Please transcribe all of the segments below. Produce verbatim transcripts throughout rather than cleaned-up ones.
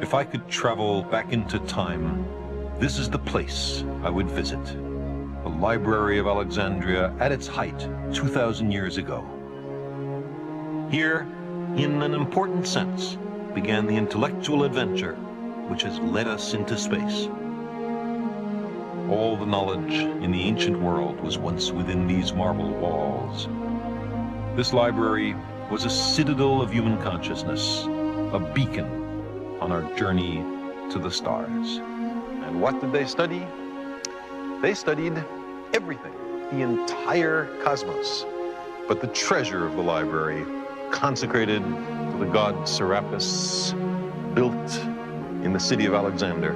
If I could travel back into time, this is the place I would visit. The Library of Alexandria at its height two thousand years ago. Here, in an important sense, began the intellectual adventure which has led us into space. All the knowledge in the ancient world was once within these marble walls. This library was a citadel of human consciousness, a beacon on our journey to the stars. And what did they study? They studied everything, the entire cosmos. But the treasure of the library, consecrated to the god Serapis, built in the city of Alexander,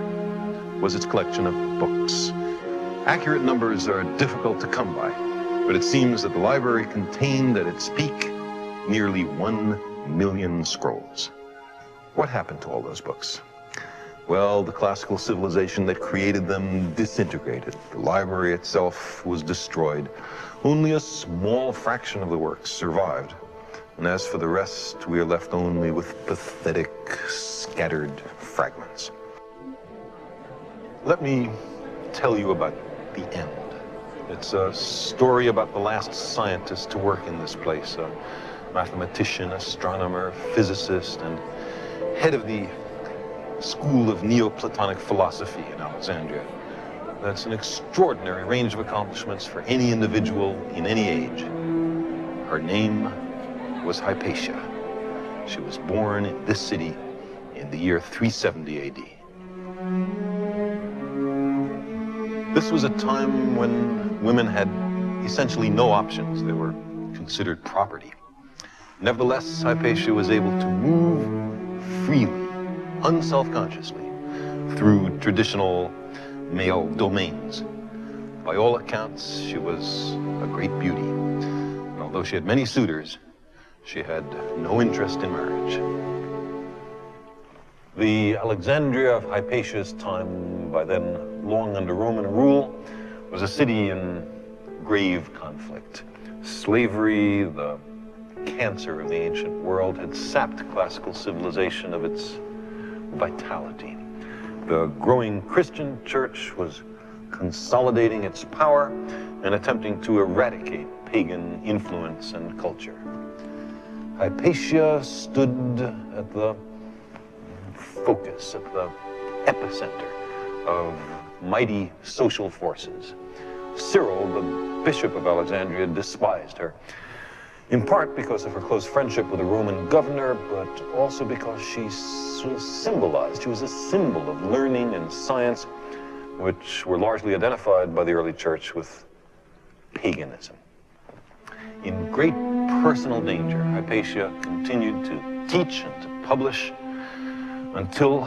was its collection of books. Accurate numbers are difficult to come by, but it seems that the library contained at its peak nearly one million scrolls. What happened to all those books? Well, the classical civilization that created them disintegrated. The library itself was destroyed. Only a small fraction of the works survived. And as for the rest, we are left only with pathetic, scattered fragments. Let me tell you about the end. It's a story about the last scientist to work in this place, a mathematician, astronomer, physicist, and head of the School of Neoplatonic Philosophy in Alexandria. That's an extraordinary range of accomplishments for any individual in any age. Her name was Hypatia. She was born in this city in the year three seventy A D. This was a time when women had essentially no options. They were considered property. Nevertheless, Hypatia was able to move freely, unself-consciously, through traditional male domains. By all accounts, she was a great beauty. And although she had many suitors, she had no interest in marriage. The Alexandria of Hypatia's time, by then long under Roman rule, was a city in grave conflict. Slavery, the cancer of the ancient world, had sapped classical civilization of its vitality. The growing Christian church was consolidating its power and attempting to eradicate pagan influence and culture. Hypatia stood at the focus, at the epicenter of mighty social forces. Cyril, the bishop of Alexandria, despised her, in part because of her close friendship with a Roman governor, but also because she symbolized, she was a symbol of learning and science, which were largely identified by the early church with paganism. In great personal danger, Hypatia continued to teach and to publish until,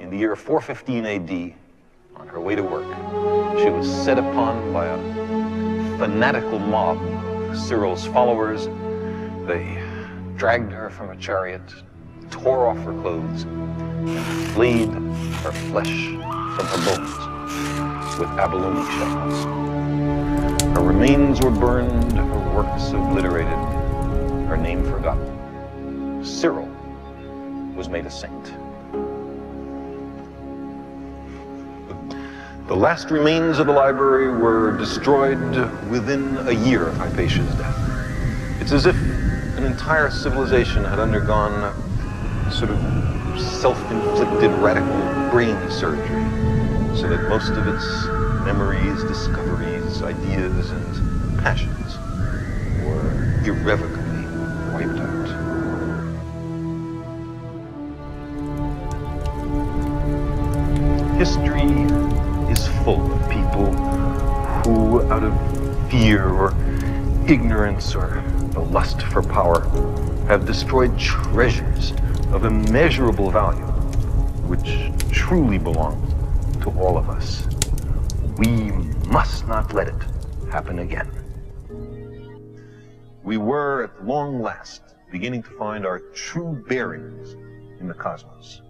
in the year four fifteen A D, on her way to work, she was set upon by a fanatical mob. Cyril's followers, they dragged her from a chariot, tore off her clothes, and flayed her flesh from her bones with abalone shells. Her remains were burned, her works obliterated, her name forgotten. Cyril was made a saint. The last remains of the library were destroyed within a year of Hypatia's death. It's as if an entire civilization had undergone a sort of self-inflicted radical brain surgery, so that most of its memories, discoveries, ideas, and passions were irrevocably wiped out. History is full of people who, out of fear or ignorance or the lust for power, have destroyed treasures of immeasurable value, which truly belong to all of us. We must not let it happen again. We were, at long last, beginning to find our true bearings in the cosmos.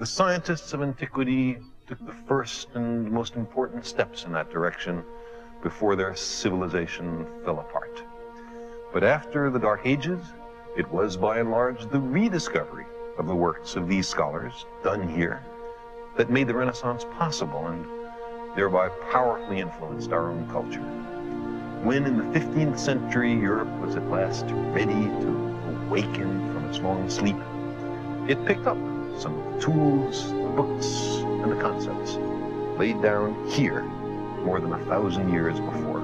The scientists of antiquity took the first and most important steps in that direction before their civilization fell apart. But after the Dark Ages, it was by and large the rediscovery of the works of these scholars done here that made the Renaissance possible and thereby powerfully influenced our own culture. When in the fifteenth century, Europe was at last ready to awaken from its long sleep, it picked up some of the tools, the books, and the concepts laid down here more than a thousand years before.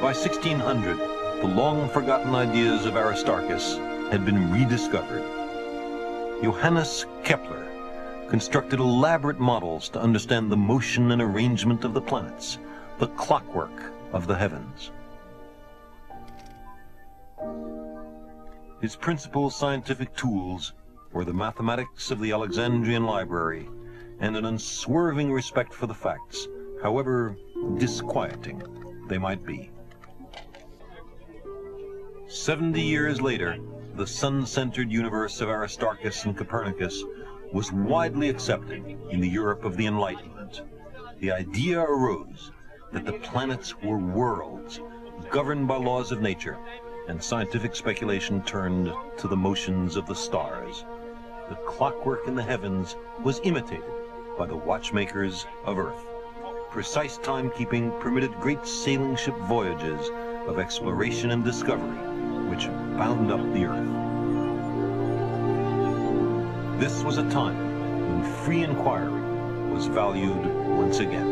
By sixteen hundred, the long-forgotten ideas of Aristarchus had been rediscovered. Johannes Kepler constructed elaborate models to understand the motion and arrangement of the planets, the clockwork of the heavens. His principal scientific tools were the mathematics of the Alexandrian library and an unswerving respect for the facts, however disquieting they might be. Seventy years later, the sun-centered universe of Aristarchus and Copernicus was widely accepted in the Europe of the Enlightenment. The idea arose that the planets were worlds governed by laws of nature, and scientific speculation turned to the motions of the stars. The clockwork in the heavens was imitated by the watchmakers of Earth. Precise timekeeping permitted great sailing ship voyages of exploration and discovery, which bound up the Earth. This was a time when free inquiry was valued once again.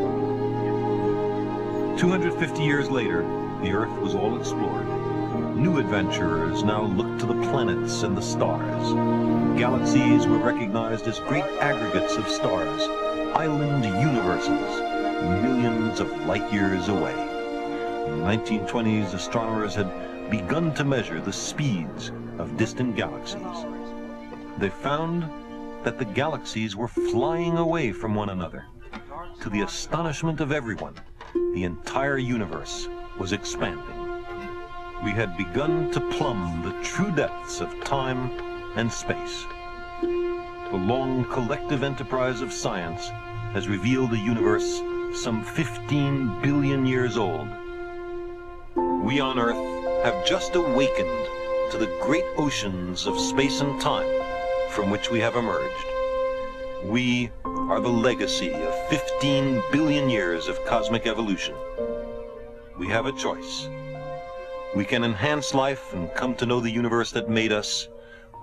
two hundred fifty years later, the Earth was all explored. New adventurers now looked to the planets and the stars. Galaxies were recognized as great aggregates of stars, island universes, millions of light years away. In the nineteen twenties, astronomers had begun to measure the speeds of distant galaxies. They found that the galaxies were flying away from one another. To the astonishment of everyone, the entire universe was expanding. We had begun to plumb the true depths of time and space. The long collective enterprise of science has revealed a universe some fifteen billion years old. We on Earth have just awakened to the great oceans of space and time from which we have emerged. We are the legacy of fifteen billion years of cosmic evolution. We have a choice. We can enhance life and come to know the universe that made us,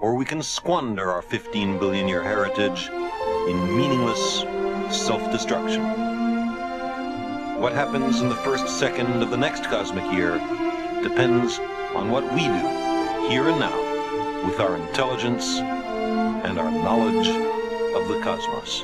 or we can squander our fifteen billion year heritage in meaningless self-destruction. What happens in the first second of the next cosmic year depends on what we do here and now with our intelligence and our knowledge of the cosmos.